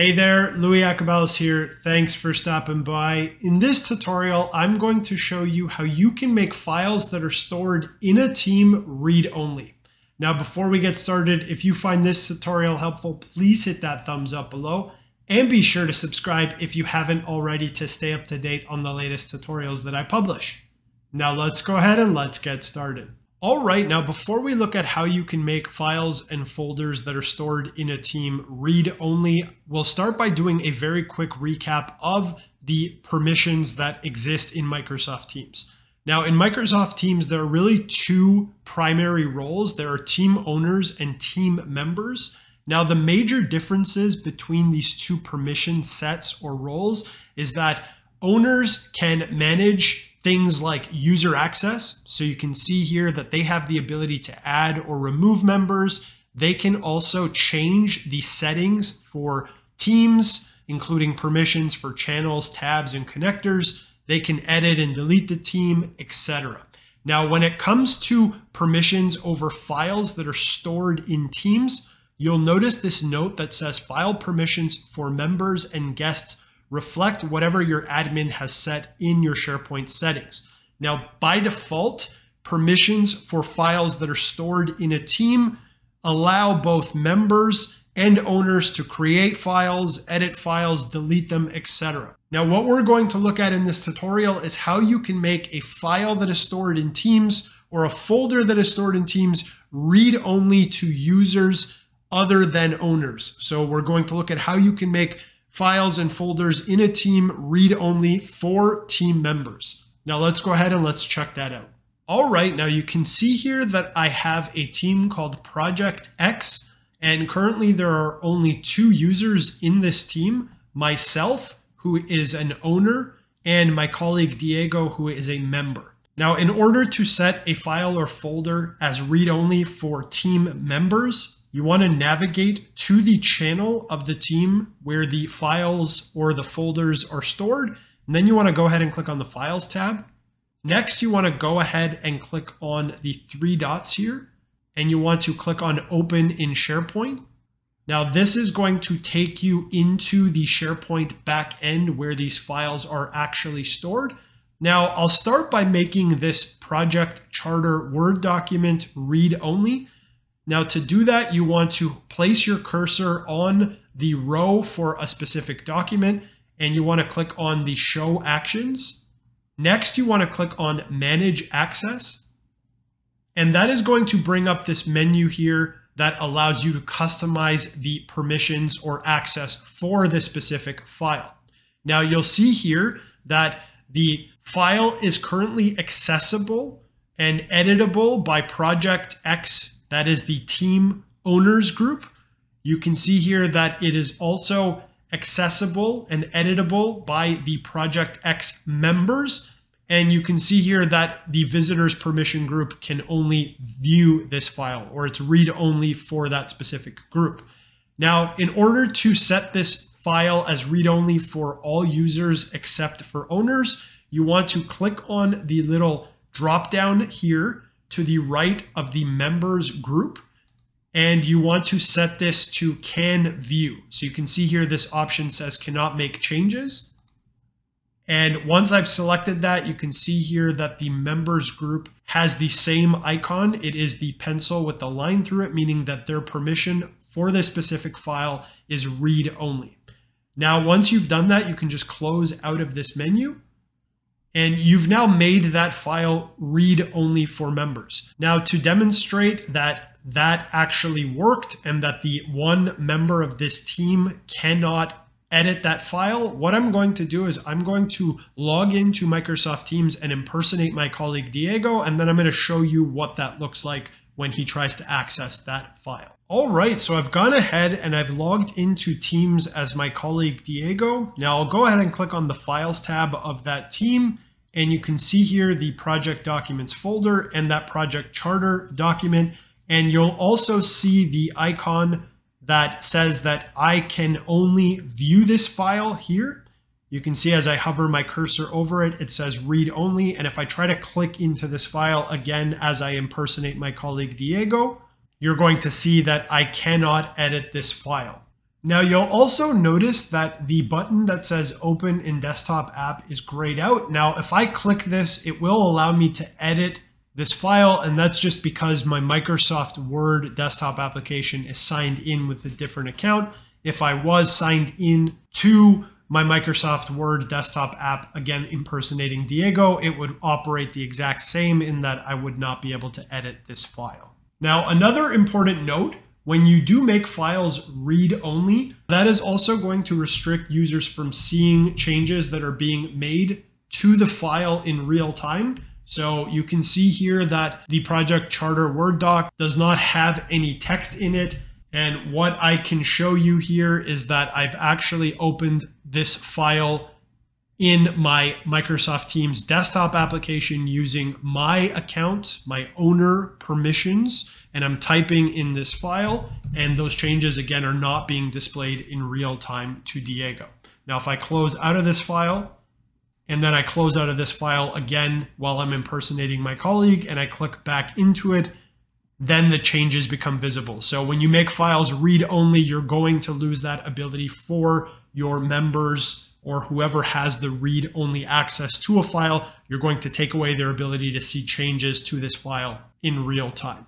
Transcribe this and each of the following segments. Hey there, Lui Iacobellis here. Thanks for stopping by. In this tutorial, I'm going to show you how you can make files that are stored in a team read-only. Now, before we get started, if you find this tutorial helpful, please hit that thumbs up below and be sure to subscribe if you haven't already to stay up to date on the latest tutorials that I publish. Now let's go ahead and let's get started. All right, now before we look at how you can make files and folders that are stored in a team read-only, we'll start by doing a very quick recap of the permissions that exist in Microsoft Teams. Now in Microsoft Teams, there are really two primary roles. There are team owners and team members. Now the major differences between these two permission sets or roles is that owners can manage things like user access. So you can see here that they have the ability to add or remove members. They can also change the settings for teams, including permissions for channels, tabs, and connectors. They can edit and delete the team, etc. Now, when it comes to permissions over files that are stored in Teams, you'll notice this note that says file permissions for members and guests reflect whatever your admin has set in your SharePoint settings. Now, by default, permissions for files that are stored in a team allow both members and owners to create files, edit files, delete them, etc. Now, what we're going to look at in this tutorial is how you can make a file that is stored in Teams or a folder that is stored in Teams read only to users other than owners. So we're going to look at how you can make files and folders in a team read-only for team members. Now let's go ahead and let's check that out. All right, now you can see here that I have a team called Project X, and currently there are only two users in this team, myself, who is an owner, and my colleague Diego, who is a member. Now, in order to set a file or folder as read-only for team members, you want to navigate to the channel of the team where the files or the folders are stored. And then you want to go ahead and click on the Files tab. Next, you want to go ahead and click on the three dots here. And you want to click on Open in SharePoint. Now, this is going to take you into the SharePoint backend where these files are actually stored. Now, I'll start by making this project charter Word document read-only. Now, to do that, you want to place your cursor on the row for a specific document, and you want to click on the Show Actions. Next, you want to click on Manage Access. And that is going to bring up this menu here that allows you to customize the permissions or access for this specific file. Now, you'll see here that the file is currently accessible and editable by Project X. That is the team owners group. You can see here that it is also accessible and editable by the Project X members. And you can see here that the visitors permission group can only view this file, or it's read only for that specific group. Now, in order to set this file as read only for all users except for owners, you want to click on the little drop down here to the right of the members group, and you want to set this to can view. So you can see here this option says cannot make changes. And once I've selected that, you can see here that the members group has the same icon. It is the pencil with the line through it, meaning that their permission for this specific file is read only. Now, once you've done that, you can just close out of this menu. And you've now made that file read only for members. Now, to demonstrate that that actually worked and that the one member of this team cannot edit that file, what I'm going to do is I'm going to log into Microsoft Teams and impersonate my colleague Diego, and then I'm going to show you what that looks like when he tries to access that file. All right, so I've gone ahead and I've logged into Teams as my colleague Diego. Now I'll go ahead and click on the Files tab of that team, and you can see here the project documents folder and that project charter document. And you'll also see the icon that says that I can only view this file here. You can see as I hover my cursor over it, it says read only. And if I try to click into this file again, as I impersonate my colleague Diego, you're going to see that I cannot edit this file. Now you'll also notice that the button that says open in desktop app is grayed out. Now, if I click this, it will allow me to edit this file, and that's just because my Microsoft Word desktop application is signed in with a different account. If I was signed in to my Microsoft Word desktop app, again, impersonating Diego, it would operate the exact same in that I would not be able to edit this file. Now, another important note, when you do make files read-only, that is also going to restrict users from seeing changes that are being made to the file in real time. So you can see here that the project charter Word doc does not have any text in it. And what I can show you here is that I've actually opened this file in my Microsoft Teams desktop application using my account, my owner permissions, and I'm typing in this file, and those changes, again, are not being displayed in real time to Diego. Now, if I close out of this file, and then I close out of this file again while I'm impersonating my colleague, and I click back into it, then the changes become visible. So when you make files read-only, you're going to lose that ability for your members or whoever has the read-only access to a file. You're going to take away their ability to see changes to this file in real time.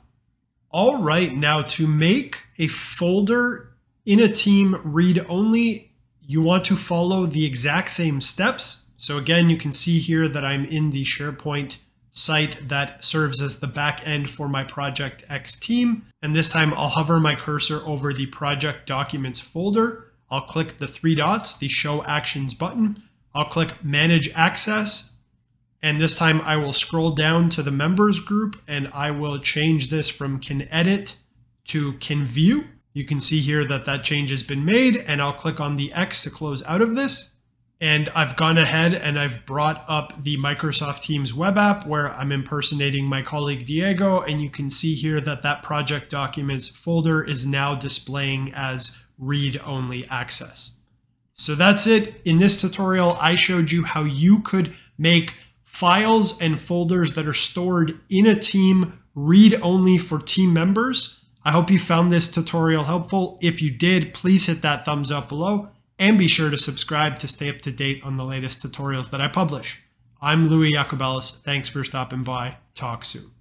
All right, now to make a folder in a team read-only, you want to follow the exact same steps. So again, you can see here that I'm in the SharePoint site that serves as the back end for my Project X team. And this time I'll hover my cursor over the Project Documents folder. I'll click the three dots, the Show Actions button. I'll click Manage Access. And this time I will scroll down to the members group, and I will change this from Can Edit to Can View. You can see here that that change has been made, and I'll click on the X to close out of this. And I've gone ahead and I've brought up the Microsoft Teams web app where I'm impersonating my colleague Diego. And you can see here that that Project Documents folder is now displaying as read-only access. So that's it. In this tutorial, I showed you how you could make files and folders that are stored in a team read-only for team members. I hope you found this tutorial helpful. If you did, please hit that thumbs up below. And be sure to subscribe to stay up to date on the latest tutorials that I publish. I'm Lui Iacobellis. Thanks for stopping by. Talk soon.